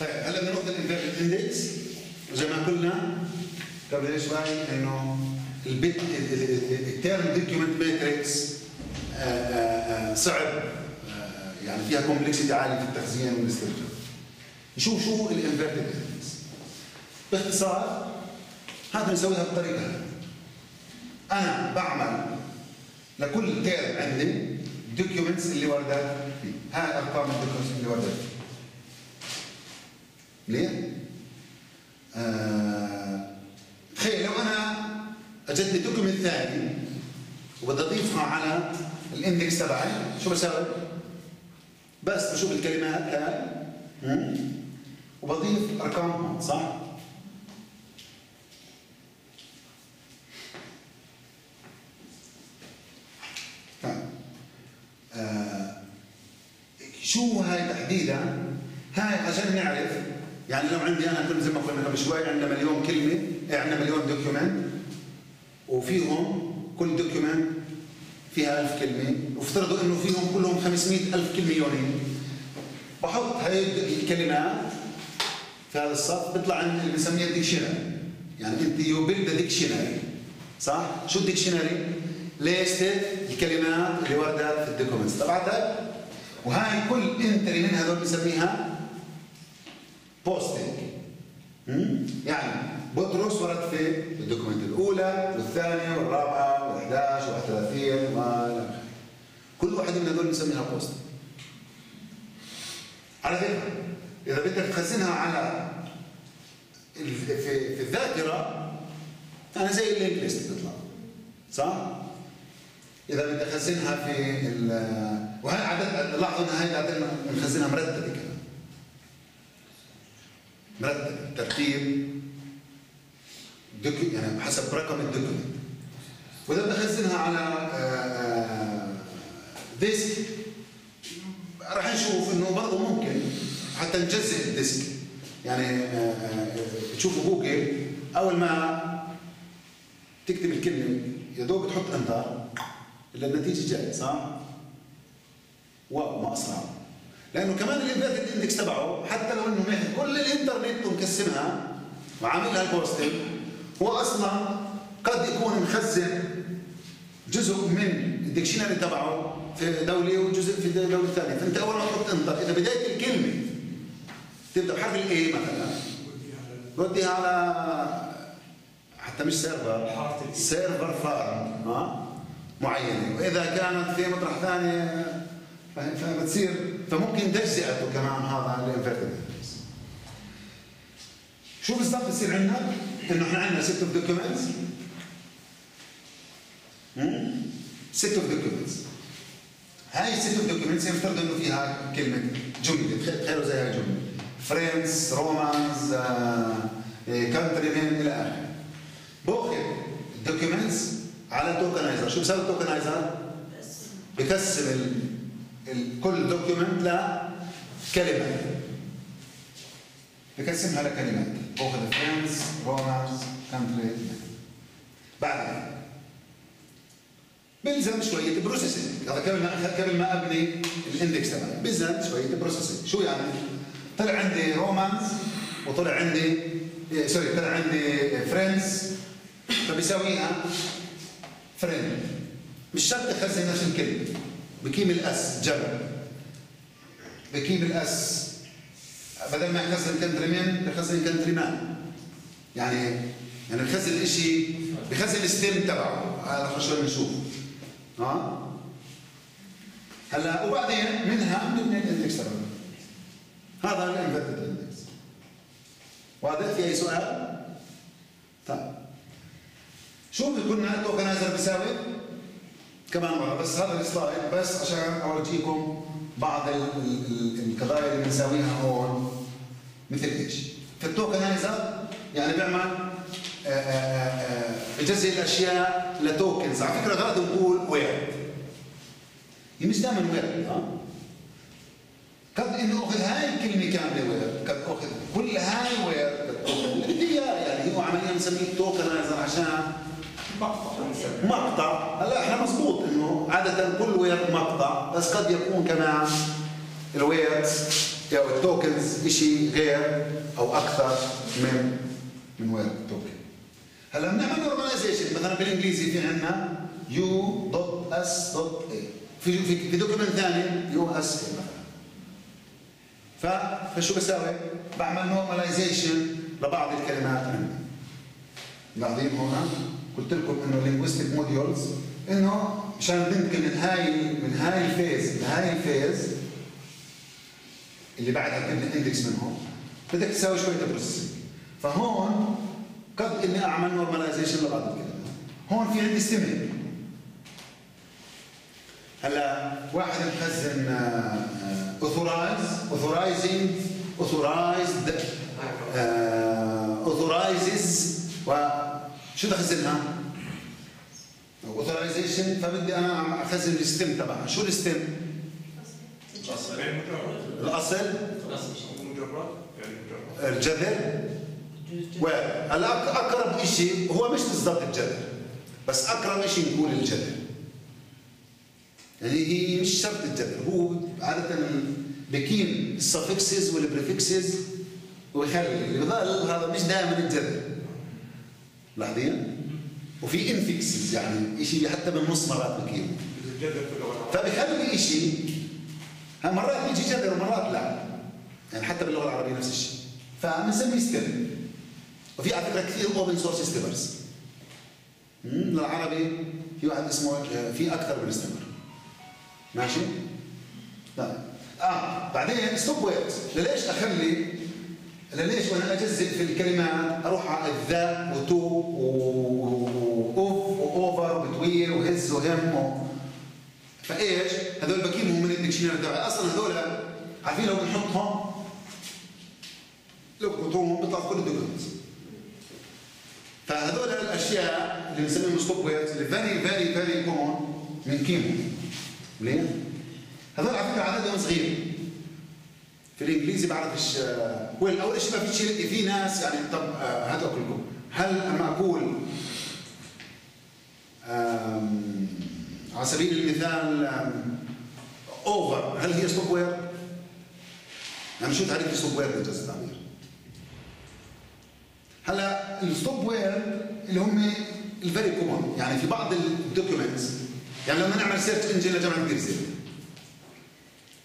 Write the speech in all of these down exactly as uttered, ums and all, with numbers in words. طيب هلا بدنا ناخذ الانفيرتد اندكس وزي ما قلنا قبل شوي انه البيت التيرم دوكيومنت ماتريكس صعب يعني فيها كومبلكسيتي عاليه في التخزين والاسترجاع. نشوف شو الانفيرتد اندكس. باختصار هذا بنسويها بالطريقه هذه. انا بعمل لكل تيرم عندي الدوكيومنتس اللي وردت فيه، هاي ارقام الدوكيومنتس اللي وردت فيه. ليه؟ آه تخيل لو انا اجتني دوكيومنت ثاني وبدي اضيفها على الاندكس تبعي، شو بسوي؟ بس بشوف الكلمات هاي وبضيف ارقامهم، صح؟ آه شو هاي تحديدا؟ هاي عشان نعرف يعني لو عندي انا كل زي ما قلنا قبل شوي عندنا مليون كلمه، عندنا مليون دوكيومنت وفيهم كل دوكيومنت فيها ألف كلمه، وافترضوا انه فيهم كلهم خمسمئة ألف كلمه يونين. بحط هاي الكلمات في هذا الصف بيطلع عندي اللي بنسميها ديكشنري، يعني انت يو بيلد ديكشنري، صح؟ شو الديكشنري؟ ليستة الكلمات اللي وردت في الدوكيومنتس تبعتك، وهاي كل انتري من هذول بنسميها بوستنج. يعني بطرس ورد في الدوكيومنت الاولى والثانيه والرابعه والأحداش والثلاثين والى كل واحد من هذول بنسميها بوستنج. على فكره اذا بدك تخزنها على في الذاكره انا زي اللينك ليست بتطلع، صح؟ إذا بدي أخزنها في ال وهي عادة لاحظوا إن هي عادة بنخزنها مرتبة كمان. مرتبة ترتيب يعني حسب رقم الدوكيمنت. وإذا بدي أخزنها على ديسك راح نشوف إنه برضه ممكن حتى نجزئ الديسك. يعني بتشوفوا جوجل أول ما تكتب الكلمة يا دوب بتحط إنتر الا النتيجه جايه، صح؟ واو ما اسرع، لانه كمان الانفيرتد اندكس تبعه حتى لو انه ماخذ كل الانترنت ومقسمها وعاملها البوستنج هو اصلا قد يكون مخزن جزء من الدكشنري تبعه في دوله وجزء في دوله ثانيه، فانت اول ما تحط انتر اذا بدايه الكلمه تبدا بحرف الاي مثلا رديها على حتى مش سيرفر سيرفر فارم ها معينه، واذا كانت في مطرح ثاني فبتصير فممكن تجزئته كمان هذا الانفيرتد اندكس. شو بالضبط بصير عندنا؟ انه احنا عندنا ست اوف دوكيومنتس ست اوف دوكيومنتس هاي الست اوف دوكيومنتس يفترض انه فيها كلمه جمله، تخيلوا زي هاي الجمله فريندز، رومانز، كانتري مان الى اخره. باخذ الدوكيومنتس على توكنايزر، شو بسوي التوكنايزر؟ بكسر ال... ال... كل دوكيومنت لكلمة، بكسمها لكلمات، باخذ فريندز، رومانز، كانتري. بعدين بلزم شوية بروسيسنج، هذا قبل ما قبل ما ابني الاندكس تبعي، بلزم شوية بروسيسنج، شو يعني؟ طلع عندي رومانز وطلع عندي إيه سوري طلع عندي فريندز فبسويها فريند، مش شرط اخزن نفس الكلمه، بكيم الاس جبل، بكيم الاس بدل ما اخزن كنتري مان بخزن كنتري مان، يعني يعني بخزن الشيء بخزن الستيم تبعه. هذا خلينا شوي نشوف ها هلا، وبعدين منها بنبني الاندكس تبعه. هذا الانفيرتد اندكس. واضح؟ في اي سؤال؟ طيب شو قلنا التوكنايزر بيساوي؟ كمان مره بس هذا السلايد بس عشان اورجيكم بعض القضايا اللي بنساويها هون مثل ايش؟ في التوكنايزر يعني بيعمل بجزء الاشياء لتوكنز، على فكره غلط نقول ويرد. هي مش دائما ويرد ها؟ قد انه اخذ هاي الكلمه كامله ويرد، قد اخذ كل هاي ويرد، قد اخذ اللي بدي اياه، يعني هو عمليا بنسميه توكنايزر عشان مقطع. مقطع هلا احنا مضبوط انه عاده كل ويرد مقطع، بس قد يكون كمان الويرد أو التوكنز شيء غير أو أكثر من من وير توكن. هلا بنعمل نورماليزيشن مثلا بالإنجليزي في عندنا يو دوت اس دوت اي، في في دوكيمنت ثاني يو اس اي مثلا. فشو بساوي؟ بعمل نورماليزيشن لبعض الكلمات عندي. ملاحظين هون؟ قلت لكم انه اللينجوستيك موديولز انه مشان ننتقل من هاي من هاي الفيز لهاي الفيز اللي بعدها بدنا اندكس منهم بدك تساوي شويه بروسيسنج. فهون قد اني اعمل نورماليزيشن لبعض الكلمات. هون في عندي ستيمينج. هلا واحد مخزن اوثورايز اوثورايزنج اوثورايزد اوثورايزز وشو بخزنها؟ اوثورايزيشن. فبدي انا اخزن الستيم تبعها، شو الستيم؟ الاصل الاصل مجرد يعني الجذر وين؟ هلا اقرب شيء هو مش بالضبط الجذر بس اقرب شيء نقول الجذر. يعني هي مش شرط الجذر، هو عادة بكين السفكسز والبريفكسز ويخلي اللي بضل هذا مش دائما الجذر. لاحظين؟ وفي انفكسز يعني شيء حتى بالنص مرات بكين. فبخلي شيء مرات يجي جذر ومرات لا. يعني حتى باللغه العربيه نفس الشيء. فبنسميه ستيم. وفي على فكره كثير اوبن سورس ستيمرز. بالعربي في واحد اسمه في اكثر من ستيمر. ماشي؟ طيب. اه بعدين ستوب ويت، ليش اخلي ليش وانا اجزء في الكلمات اروح على ذا وتو واوف واوفر وبتوير وهز وهم. فايش؟ هذول بجيبهم من الدكشنري تبعي، اصلا هذول عارفين لو بنحطهم لو بنحطهم بيطلع كل الدوكيومنتس. فهذول الاشياء اللي بنسميهم ستوب ويرز اللي فيري فيري فيري كومون بنقيمهم. ليه؟ هذول على فكره عددهم صغير. في الانجليزي بعرفش وين اول شيء ما في شيء في ناس يعني طب هذول كلكم هل معقول على سبيل المثال اوفر هل هي ستوب وير؟ يعني شو تعريف الستوب وير بجاز التعبير؟ هلا الستوب وير اللي هم الفيري كومون يعني في بعض الدوكيومنتس يعني لما نعمل سيرش انجن لجامعه بيرسل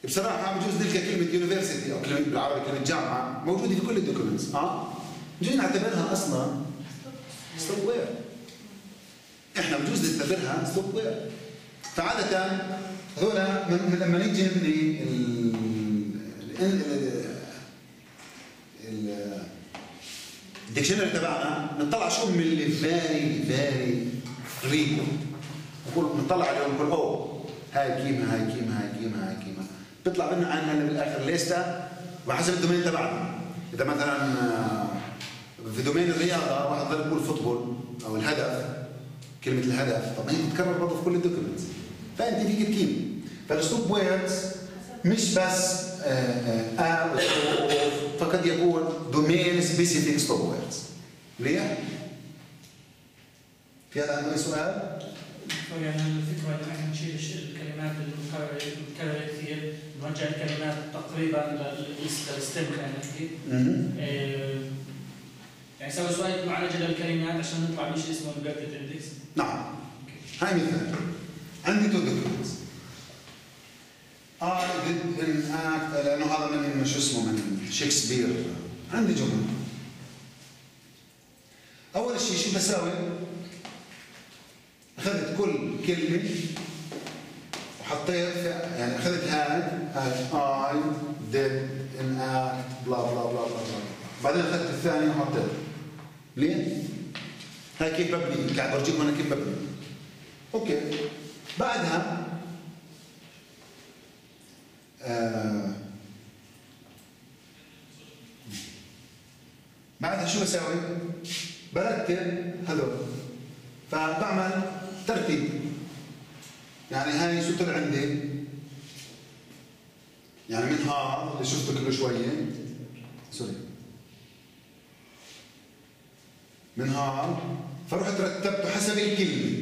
بصراحه بجوز نلقى كلمه يونيفرسيتي او كلمه بالعربي كلمه جامعه موجوده في كل الدوكيومنتس اه بجوز نعتبرها اصلا ستوب وير احنا بجوز نعتبرها ستوب وير. فعادة هذول لما نيجي نبني الدكشنري تبعنا نطلع شو من اللي فيري فيري ريكو نقول نطلع اليوم نقول اوه هاي كيمة هاي كيمة هاي كيمة هاي كيمة بيطلع لنا عنا بالاخر ليستا وحسب الدومين تبعنا. اذا مثلا في دومين الرياضة واحد ضل يقول فوتبول او الهدف كلمة الهدف طبعا هي بتتكرر برضه في كل الدوكيومنتس فأنت فيك تكيم. فالستوب ويردز مش بس آه فقد يكون دومين سبيسيفيك ستوب ويردز. ليه؟ في هذا عندنا سؤال؟ يعني الفكرة إنه احنا نشيل الكلمات المتكررة كثير نرجع الكلمات تقريبا للستيم خلينا نحكي. يعني سوي شوية معالجة للكلمات عشان نطلع بشيء اسمه Inverted Index. نعم. هاي مثال. عندي تو دوكيومنتس. I did an act لأنه هذا من شو اسمه من شكسبير. عندي جمل. أول شيء شو بساوي؟ أخذت كل كلمة وحطيت يعني أخذت هاي هاي I did an act بلا بلا بلا بلا. بعدين اخذت الثاني وحطيته. ليه؟ هاي كيف ببني، قاعد برجيكم انا كيف ببني. اوكي. بعدها آه بعدها شو بساوي؟ برتب هذول. فبعمل ترتيب. يعني هاي شو طلع عندي؟ يعني من هذا اللي شفته قبل شوية سوري. من هون فرحت رتبته حسب الكلمة.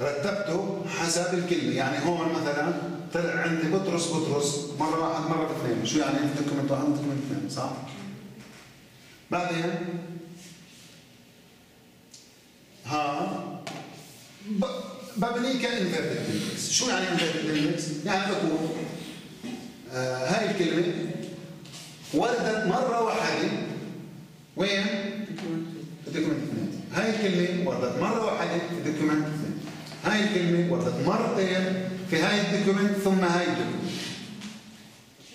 رتبته حسب الكلمة، يعني هون مثلا طلع عندي بطرس بطرس مره واحد مره اثنين، شو يعني دوكيمنت واحد دوكيمنت اثنين صح؟ بعدين ها ببنيه كانفيرتد اندكس، شو يعني انفيرتد اندكس؟ يعني بكون آه هاي الكلمه وردت مره واحده وين؟ دوكيمنت اثنين، هاي الكلمه وردت مره واحده في دوكيمنت اثنين، هاي الكلمه وردت مرتين في هاي الدوكيمنت ثم هاي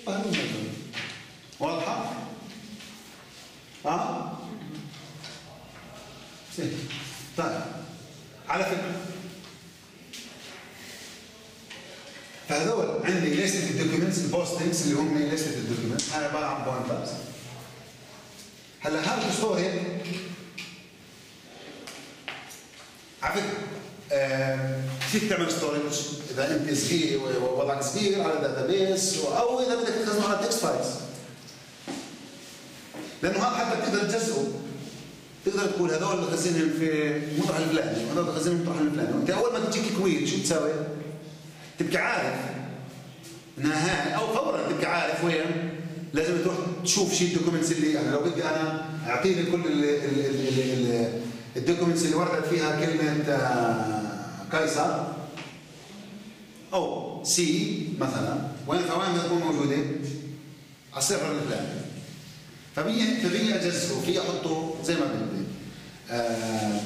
الدوكيمنت. واضحة؟ اه؟ سهل. طيب على فكرة فهذول عندي ليست الدوكيمنتس البوستنجز اللي هم ليست الدوكيمنتس، أنا بلعب بوينت بس. هلا هذا الأسطورة هيك على فكرة فيك تعمل ستورج اذا انت صغير ووضعك صغير على داتا بيس او اذا بدك تخزنه على تكست فايلز. لانه هذا حتى بتقدر تجزئه، بتقدر تقول هذول بخزنهم في مطرح الفلاني وهذول بخزنهم في مطرح الفلاني، وانت اول ما تجيك كويت شو تسوي؟ تبقى عارف انها هاي او فورا تبقى عارف وين لازم تروح تشوف شيء الدوكيومنتس اللي انا لو بدي انا اعطيني كل الدوكيومنتس اللي وردت فيها كلمه قيصر او سي مثلا، وين فوائد تكون موجوده؟ على الصفر الفلاني. فبي فبي اجزئه، في احطه زي ما بدي. آه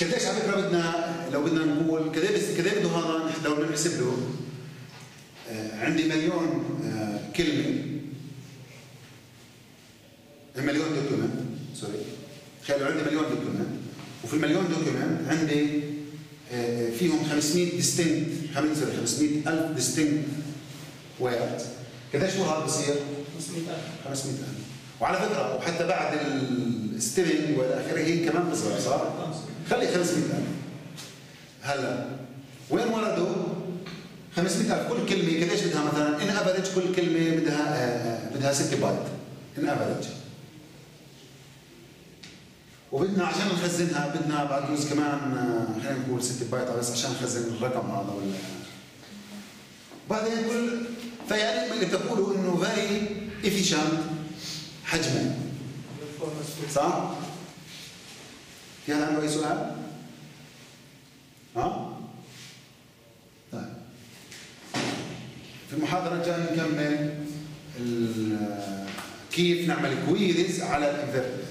قديش على فكره بدنا لو بدنا نقول قديش قديش بده هذا لو بنحسب له آه عندي مليون آه كلمه مليون دوكيمنت سوري تخيلوا عندي مليون دوكيمنت وفي المليون دوكيمنت عندي فيهم خمسمية ديستنكت خمسمية ألف ديستنكت وورد. قديش ورد بصير؟ خمسمية ألف خمسمية ألف. وعلى فكره وحتى بعد السترنج والى اخره كمان بصير صح؟ خلي خمسمية ألف. هلا وين وردوا؟ خمسمية ألف كل كلمه قديش بدها مثلا؟ ان افريج كل كلمه بدها بدها ستة بايت ان افريج. وبدنا عشان نخزنها بدنا بعد جزء كمان خلينا نقول ستة بايت بس عشان نخزن الرقم هذا ولا بعدين كل فيعني اللي بتقوله انه فيري افيشنت حجما صح؟ في حدا عنده اي سؤال؟ ها؟ طيب في المحاضرة الجاية نكمل كيف نعمل كويريز على الانفيرتد